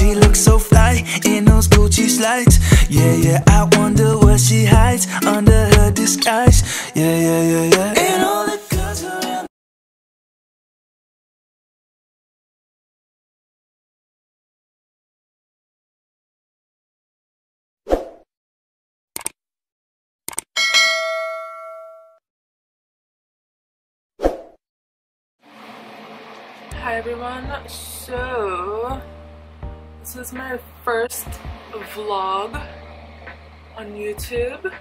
She looks so fly in those Gucci slides. Yeah, yeah, I wonder what she hides under her disguise. Yeah, yeah, yeah, yeah. And all the girls around. Hi everyone, so this is my first vlog on YouTube,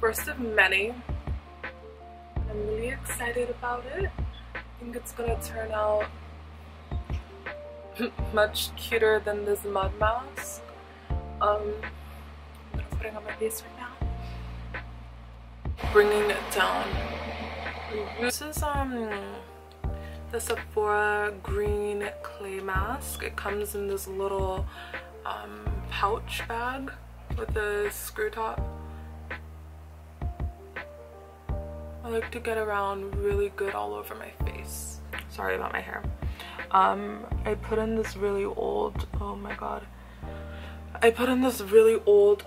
first of many. I'm really excited about it. I think it's gonna turn out much cuter than this mud mask that I'm putting on my face right now. Bringing it down. This is the Sephora green clay mask. It comes in this little pouch bag with a screw top. I like to get around really good all over my face. Sorry about my hair. I put in this really old, oh my god, I put in this really old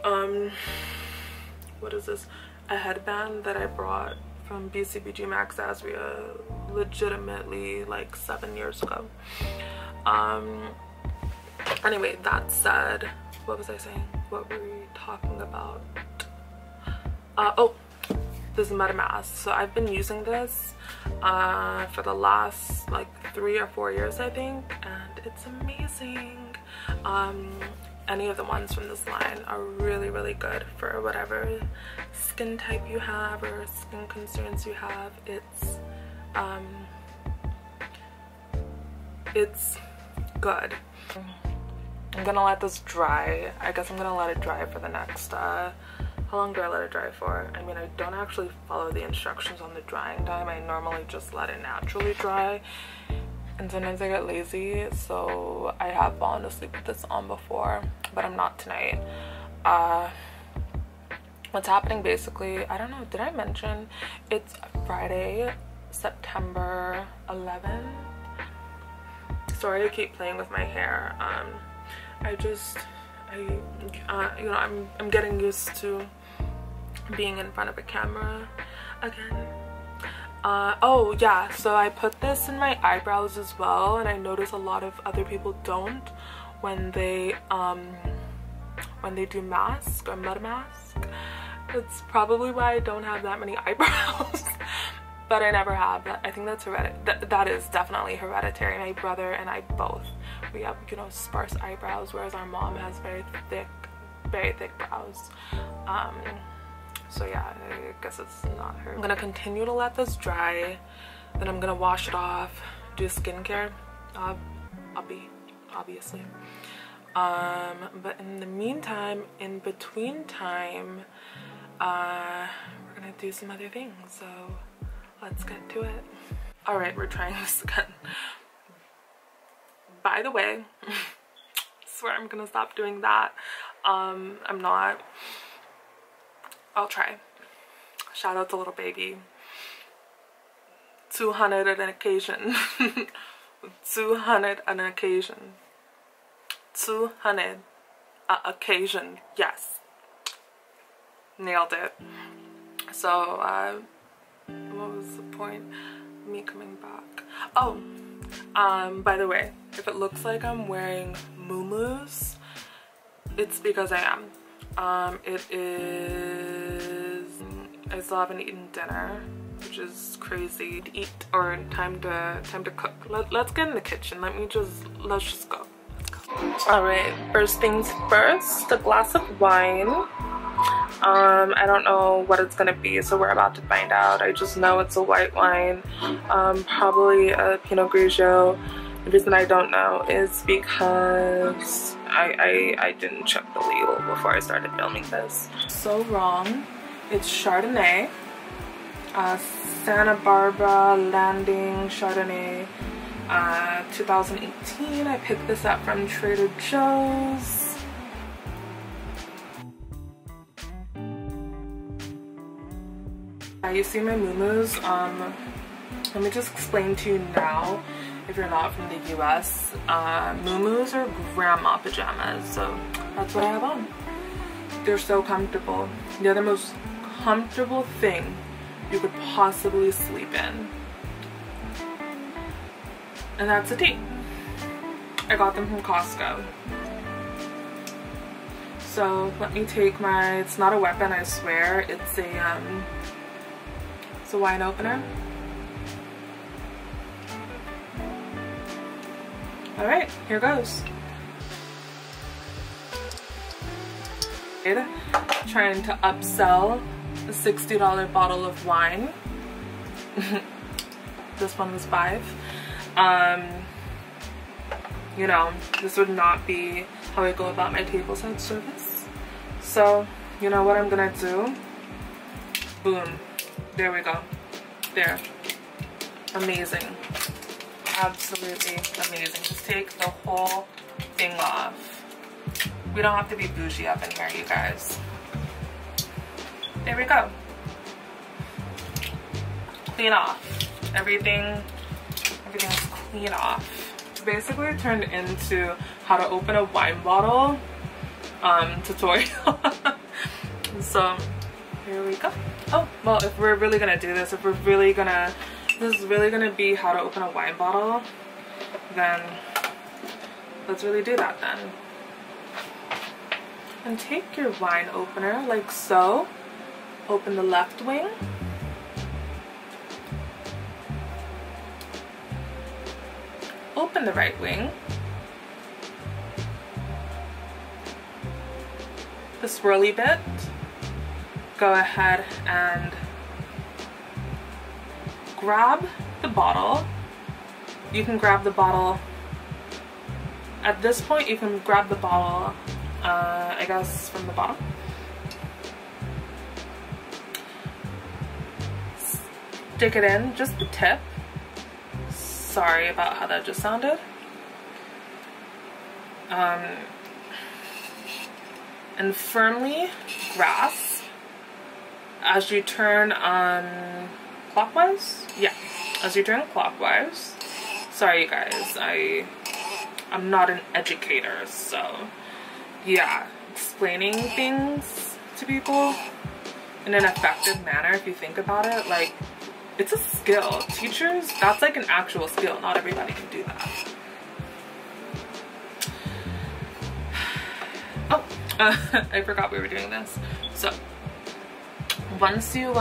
what is this, a headband that I brought from BCBG Max Azria legitimately like 7 years ago. Anyway, that said, what was I saying? What were we talking about? Oh, this MetaMask. So I've been using this for the last like 3 or 4 years, I think, and it's amazing. Any of the ones from this line are really, really good for whatever skin type you have or skin concerns you have. It's good. I'm gonna let this dry. I guess I'm gonna let it dry for the next, how long do I let it dry for? I mean, I don't actually follow the instructions on the drying time. I normally just let it naturally dry. And sometimes I get lazy, so I have fallen asleep with this on before, but I'm not tonight. What's happening basically, I don't know, did I mention it's Friday, September 11th? Sorry to keep playing with my hair. You know, I'm getting used to being in front of a camera again. Oh yeah, so I put this in my eyebrows as well, and I notice a lot of other people don't when they do mask or mud mask. That's probably why I don't have that many eyebrows. But I never have. I think that's that is definitely hereditary. My brother and I both, we have, you know, sparse eyebrows, whereas our mom has very thick brows. So yeah, I guess it's not her. I'm gonna continue to let this dry, then I'm gonna wash it off, do skincare, obviously. But in the meantime, in between time, we're gonna do some other things, so let's get to it. All right, we're trying this again. By the way, I swear I'm gonna stop doing that. I'm not. I'll try. Shout out to little baby. 200 at an occasion. 200 at an occasion. 200 at occasion. Yes. Nailed it. So, what was the point? Me coming back. Oh, by the way, if it looks like I'm wearing muumuus, it's because I am. It is, I still haven't eaten dinner, which is crazy. To eat or time to cook. Let's get in the kitchen. Let's just go. Let's go. All right, first things first, a glass of wine. I don't know what it's gonna be, so we're about to find out. I just know it's a white wine, probably a Pinot Grigio. The reason I don't know is because I didn't check the label before I started filming this. So wrong. It's Chardonnay. Santa Barbara Landing Chardonnay 2018. I picked this up from Trader Joe's. You see my muumuus. Let me just explain to you now. if you're not from the US, muumuus are grandma pajamas, so that's what I have on. They're so comfortable. They're the most comfortable thing you could possibly sleep in. And that's a tea. I got them from Costco. So let me take my, it's not a weapon, I swear, it's a wine opener. All right, here goes. Trying to upsell a $60 bottle of wine. This one was $5. You know, this would not be how I go about my tableside service. So, you know what I'm gonna do? Boom. There we go. There. Amazing. Absolutely amazing. Just take the whole thing off. We don't have to be bougie up in here, you guys. There we go. Clean off. Everything's clean off. Basically it turned into how to open a wine bottle tutorial. So here we go. Oh well, if we're really gonna do this, this is really gonna be how to open a wine bottle, then let's really do that then. And take your wine opener like so, open the left wing. Open the right wing. The swirly bit. Go ahead and grab the bottle. You can grab the bottle. At this point, you can grab the bottle, I guess, from the bottom. Stick it in, just the tip. Sorry about how that just sounded. And firmly grasp as you turn clockwise. Yeah, as you turn clockwise. Sorry, you guys. I'm not an educator, so yeah, explaining things to people in an effective manner. If you think about it, like. It's a skill. Teachers, that's like an actual skill. Not everybody can do that. Oh, I forgot we were doing this. So once you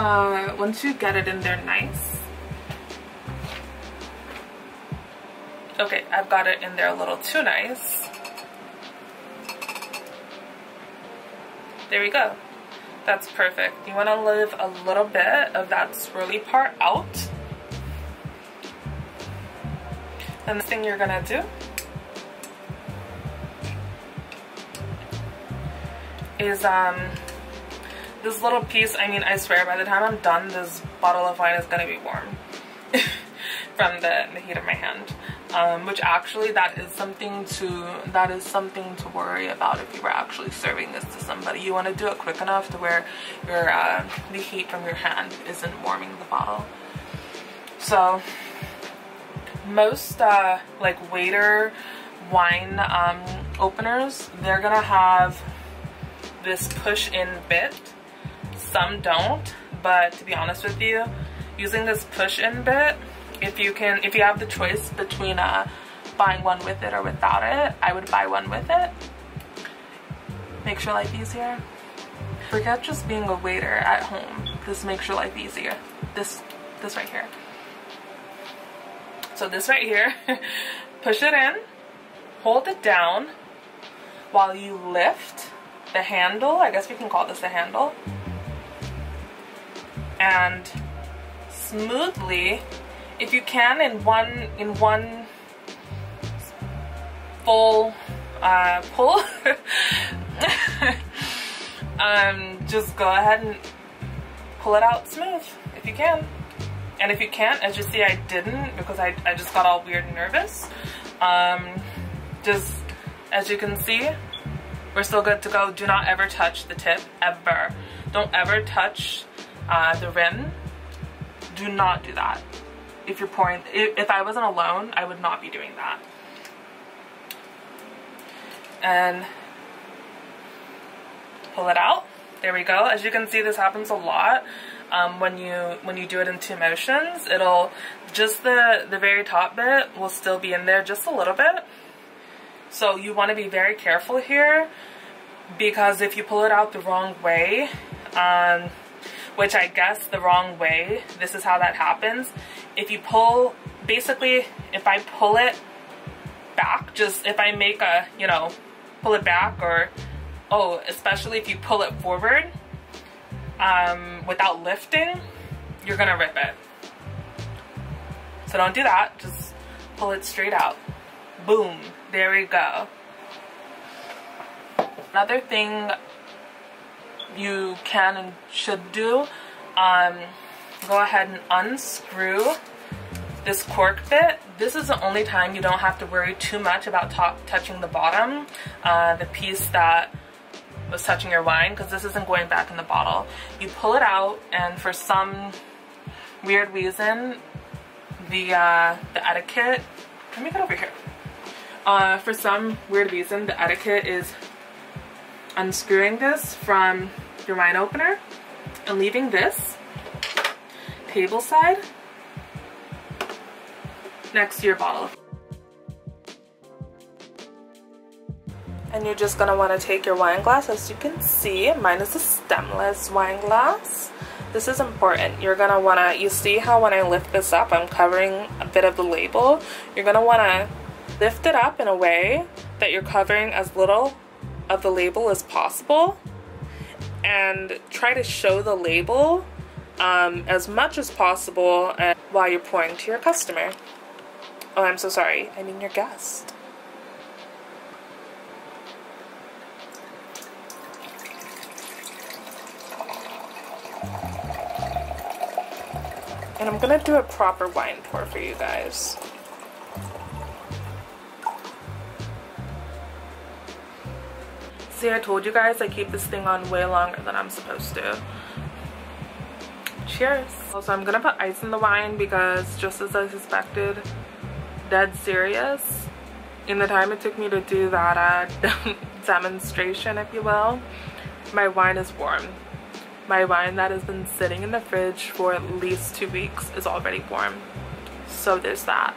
get it in there nice. Okay, I've got it in there a little too nice. There we go. That's perfect. You want to leave a little bit of that swirly part out. And the thing you're going to do is this little piece, I mean, I swear by the time I'm done, this bottle of wine is going to be warm from the heat of my hand. Which actually that is something to worry about if you were actually serving this to somebody. You want to do it quick enough to where your the heat from your hand isn't warming the bottle. So most like waiter wine openers, they're gonna have this push in bit. Some don't, but to be honest with you, using this push in bit, if you have the choice between buying one with it or without it, I would buy one with it. Makes your life easier. Forget just being a waiter at home. This makes your life easier. This right here. So this right here, push it in, hold it down while you lift the handle. I guess we can call this a handle. And smoothly, if you can, in one full pull, just go ahead and pull it out smooth if you can. And if you can't, as you see, I didn't because I just got all weird and nervous. Just as you can see, we're still good to go. Do not ever touch the tip, ever. Don't ever touch the rim. Do not do that. if you're pouring, if I wasn't alone, I would not be doing that. And pull it out. There we go. As you can see, this happens a lot when you do it in two motions. It'll just the very top bit will still be in there just a little bit. So you want to be very careful here, because if you pull it out the wrong way, which I guess the wrong way, this is how that happens. If you pull, basically, if I pull it back, just if I make a, you know, pull it back, or especially if you pull it forward without lifting, you're gonna rip it. So don't do that, just pull it straight out. Boom, there we go. Another thing you can and should do, go ahead and unscrew this cork bit. This is the only time you don't have to worry too much about touching the bottom, the piece that was touching your wine, because this isn't going back in the bottle. You pull it out, and for some weird reason, the etiquette, let me get over here. For some weird reason, the etiquette is unscrewing this from your wine opener and leaving this table side next to your bottle. And you're just gonna want to take your wine glass. As you can see, mine is a stemless wine glass. This is important. You're gonna wanna, you see how when I lift this up, I'm covering a bit of the label. You're gonna wanna lift it up in a way that you're covering as little of the label as possible, and try to show the label as much as possible while you're pouring to your customer. Oh, I'm so sorry, I mean your guest. And I'm gonna do a proper wine pour for you guys. See, I told you guys I keep this thing on way longer than I'm supposed to. Cheers. Also, I'm gonna put ice in the wine because, just as I suspected, dead serious, in the time it took me to do that demonstration, if you will, my wine is warm. My wine that has been sitting in the fridge for at least 2 weeks is already warm. So there's that.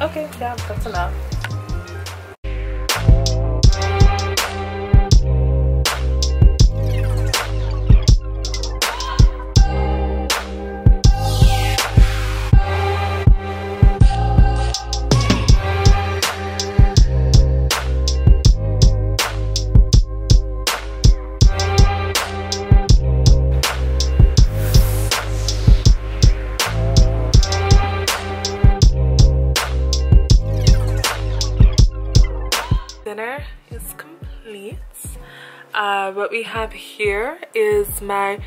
Okay, yeah, that's enough. Dinner is complete. What we have here is my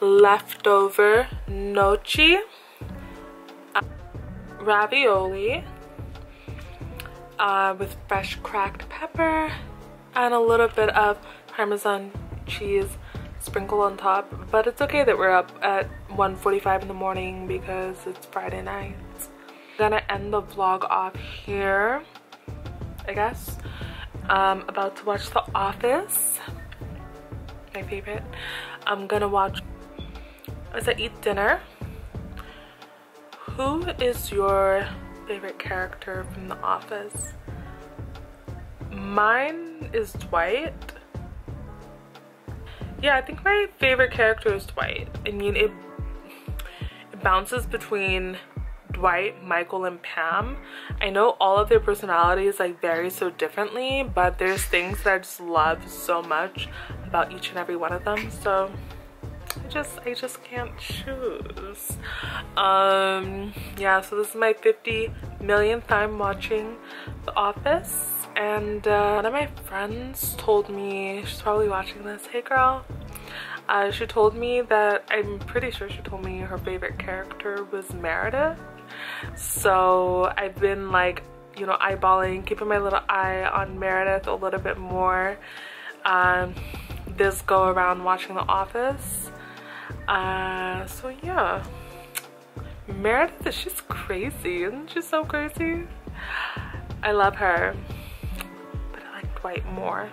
leftover gnocchi, ravioli with fresh cracked pepper and a little bit of Parmesan cheese sprinkled on top. But it's okay that we're up at 1:45 in the morning because it's Friday night. Gonna end the vlog off here, I guess. About to watch The Office, my favorite. I'm gonna watch as I eat dinner. Who is your favorite character from The Office? Mine is Dwight. Yeah, I think my favorite character is Dwight. I mean, it bounces between Dwight, Michael, and Pam. I know all of their personalities like vary so differently, but there's things that I just love so much about each and every one of them. So I just can't choose. Yeah, so this is my 50 millionth time watching The Office. And one of my friends told me, she's probably watching this, hey girl, she told me that, I'm pretty sure she told me her favorite character was Meredith. So I've been like, you know, eyeballing, keeping my little eye on Meredith a little bit more this go around watching The Office. So yeah, Meredith, she's crazy. Isn't she so crazy? I love her, but I like Dwight more.